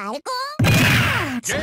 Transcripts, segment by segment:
Falcon Game!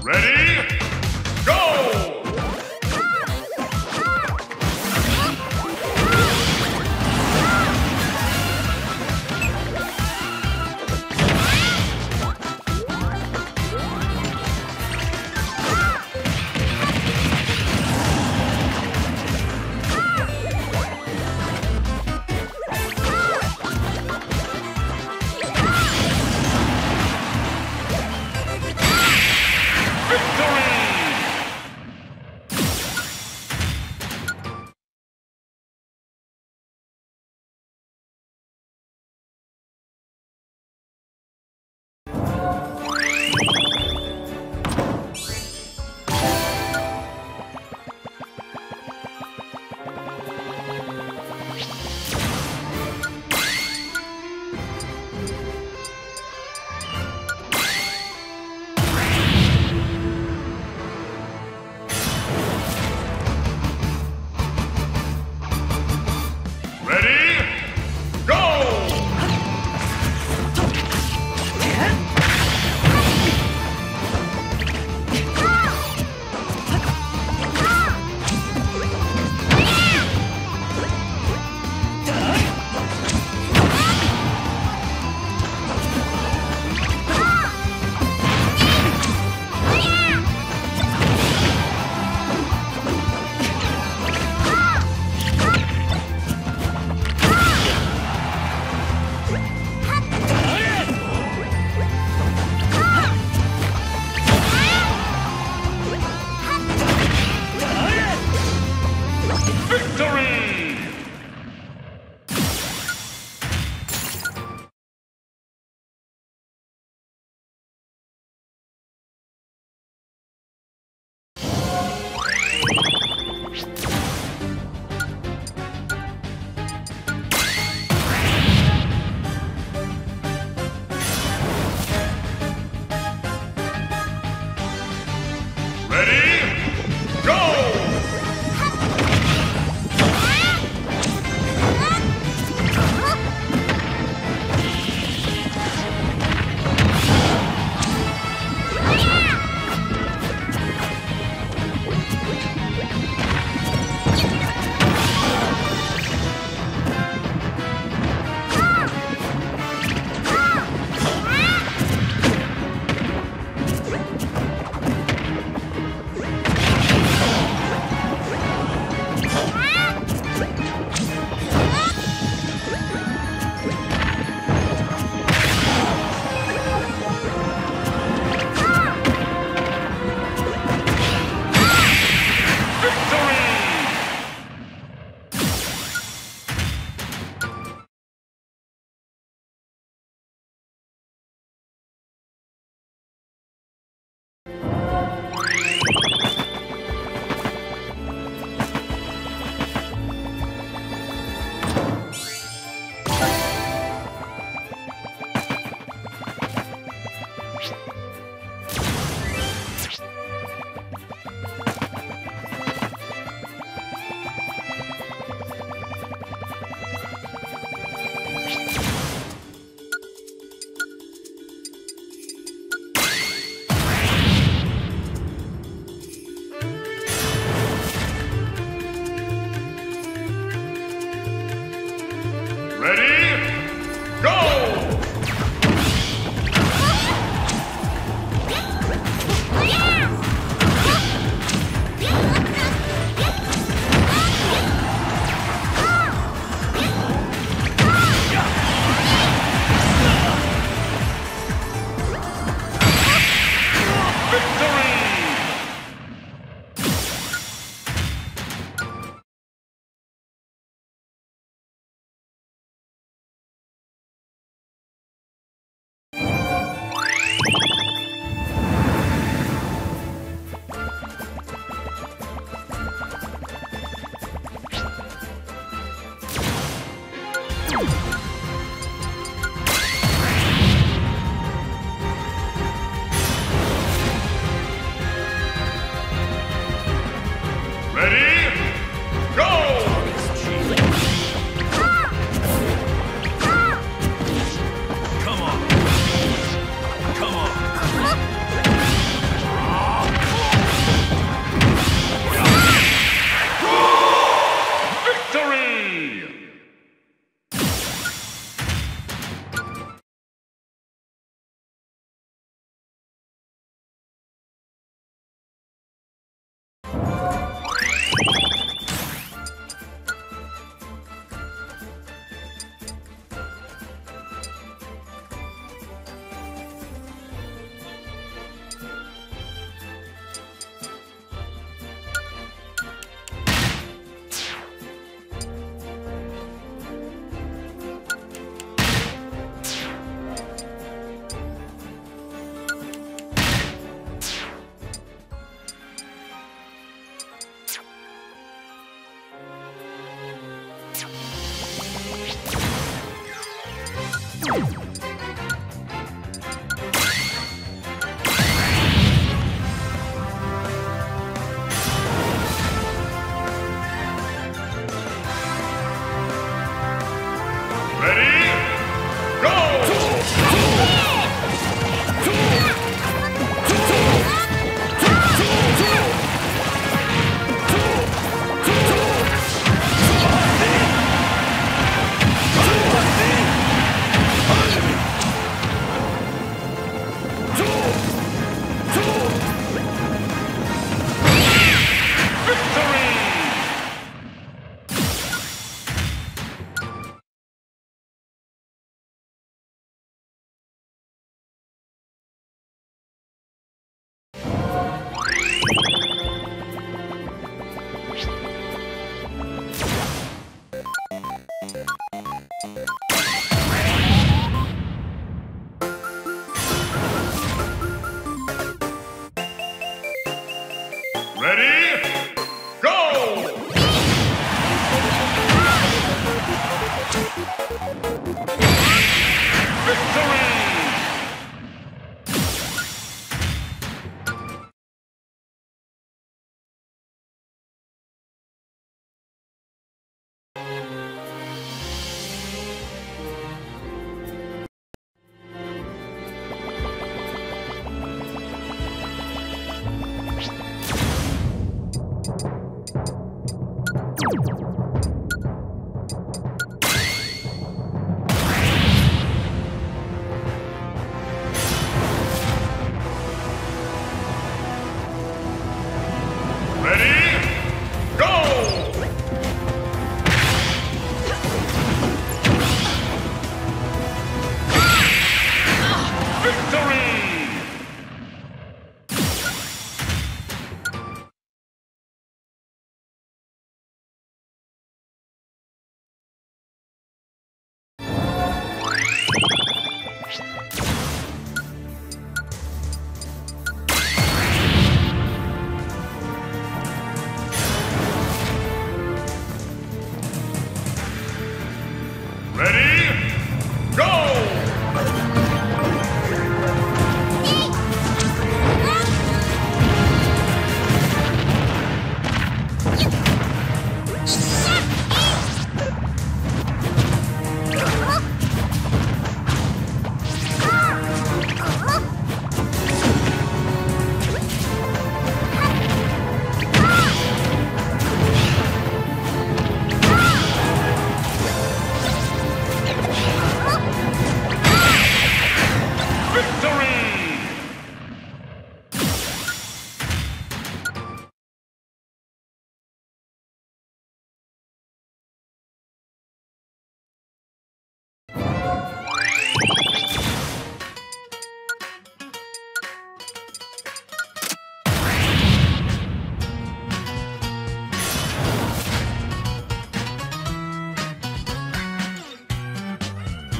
Victory!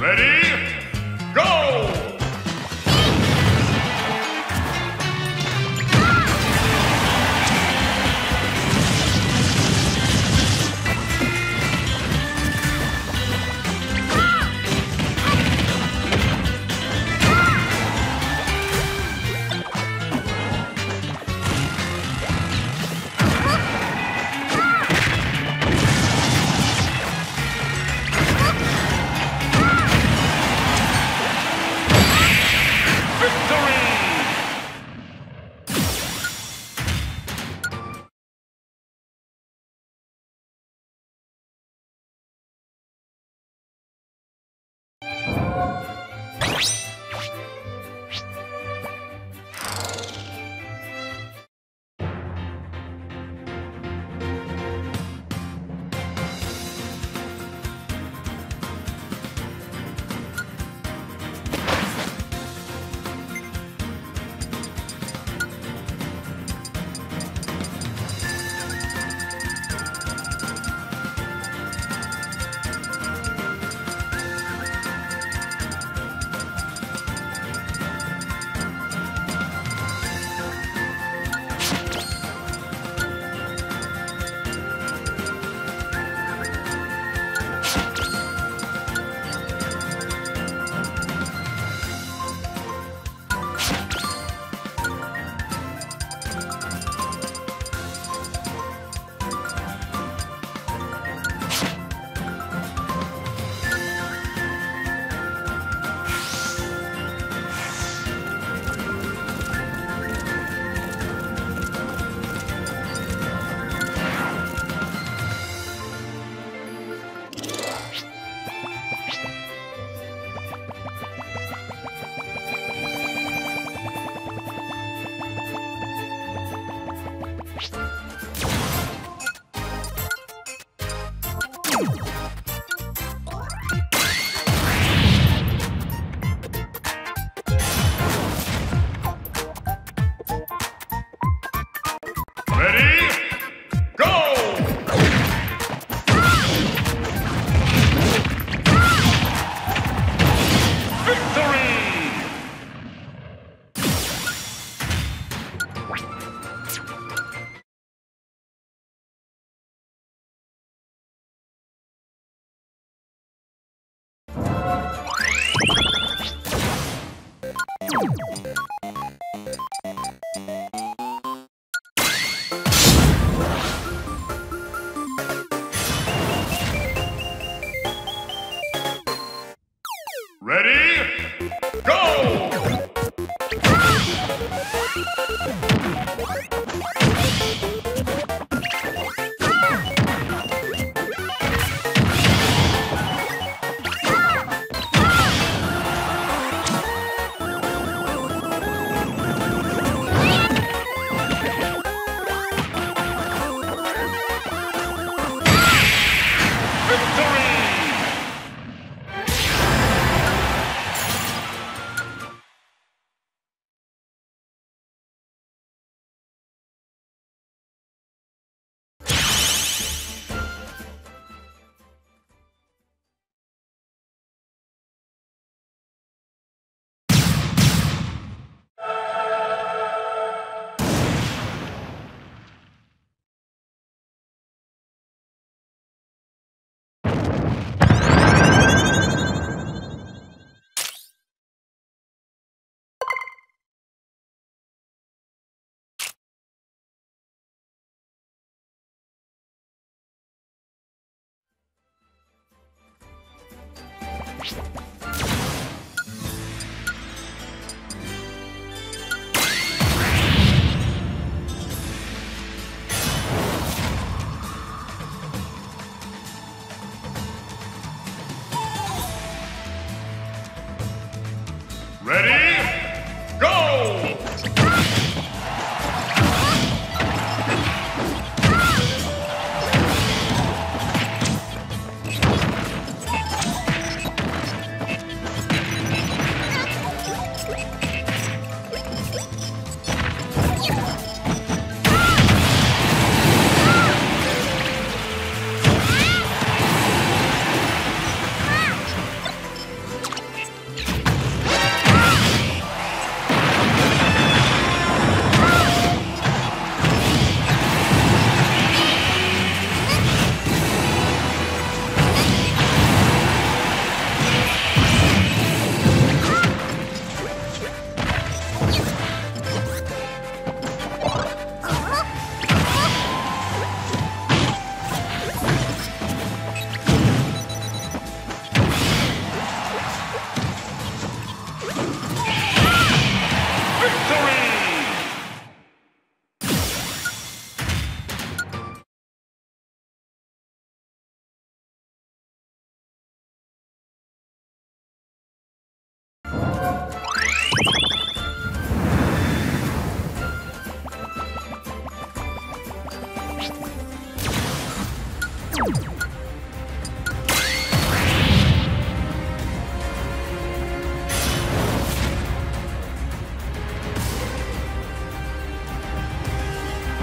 Ready? Go! Ready? Go!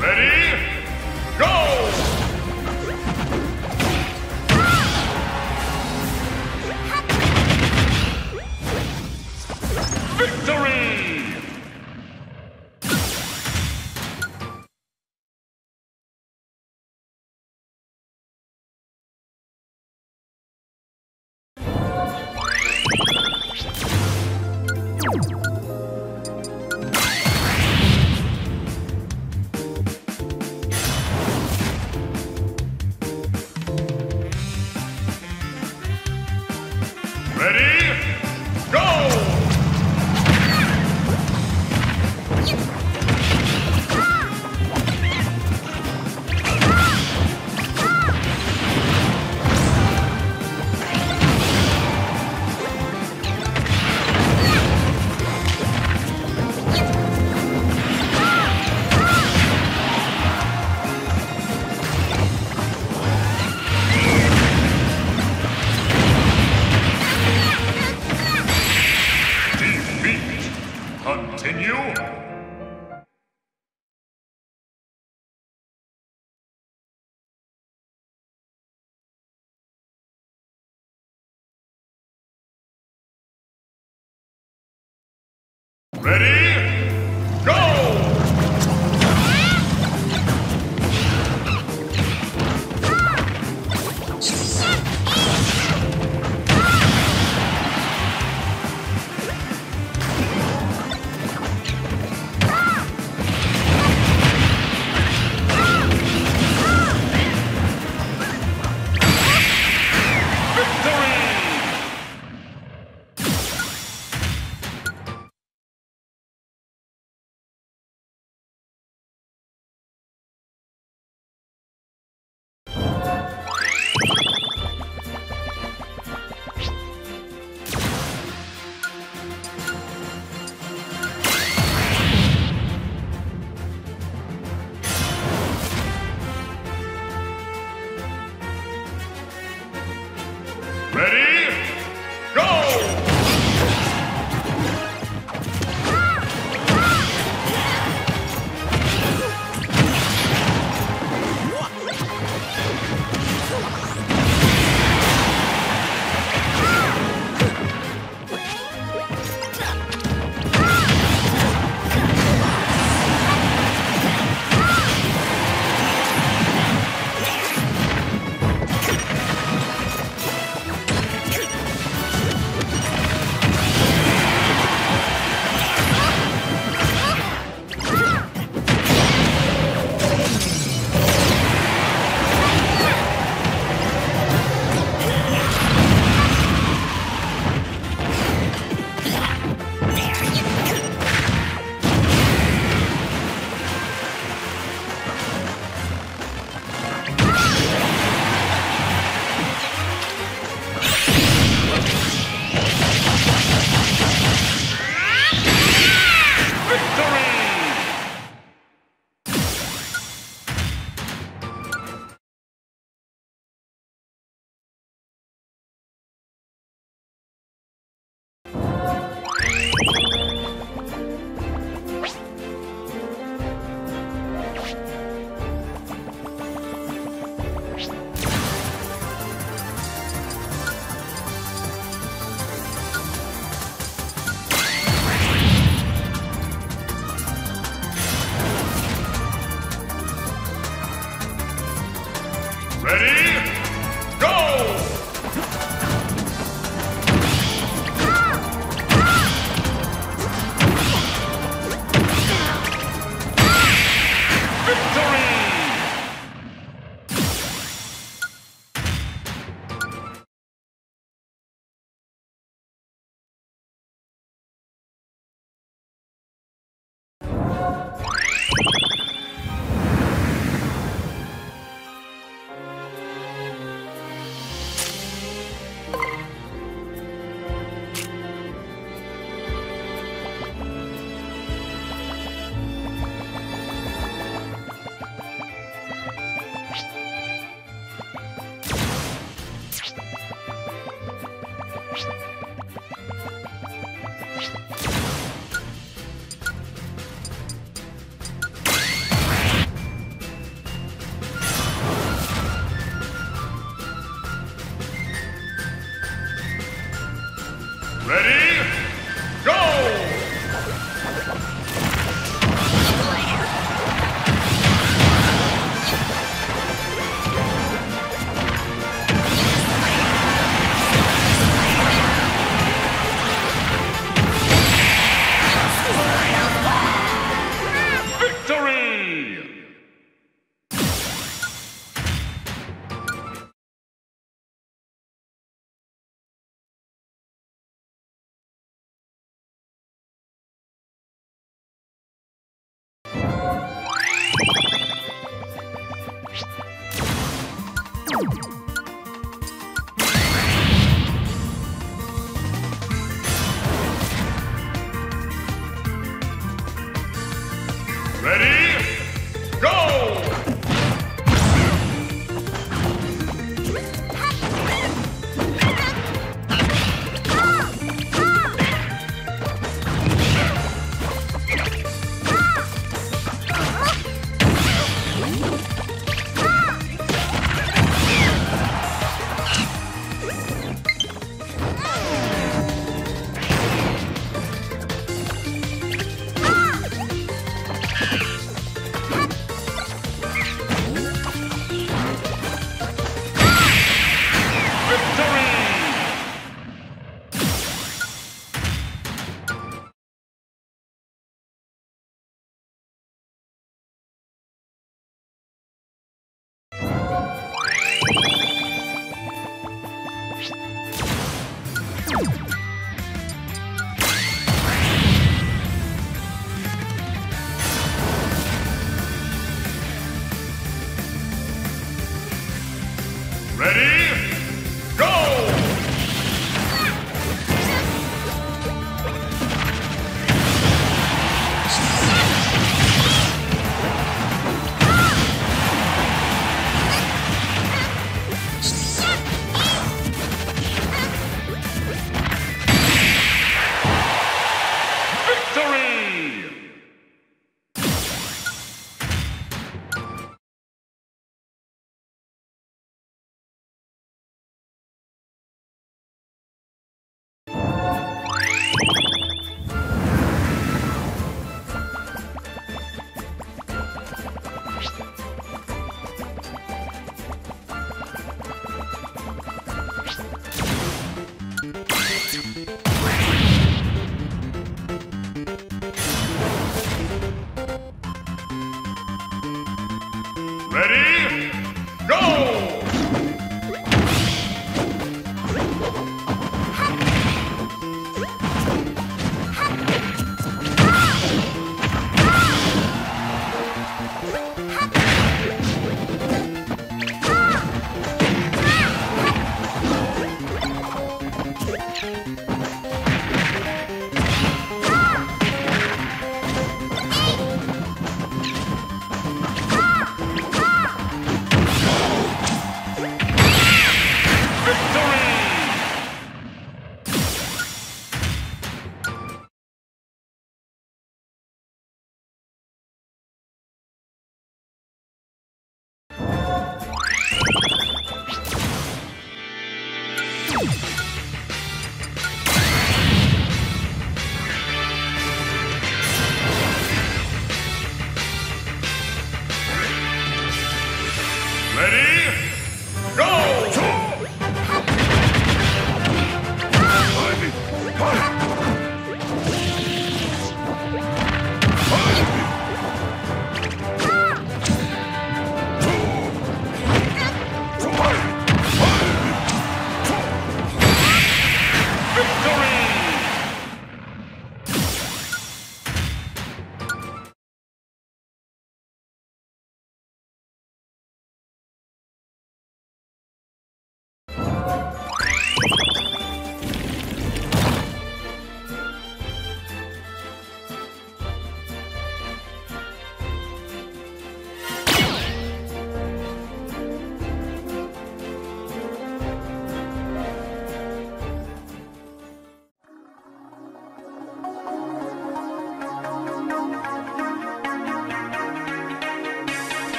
Ready? Go! Ready?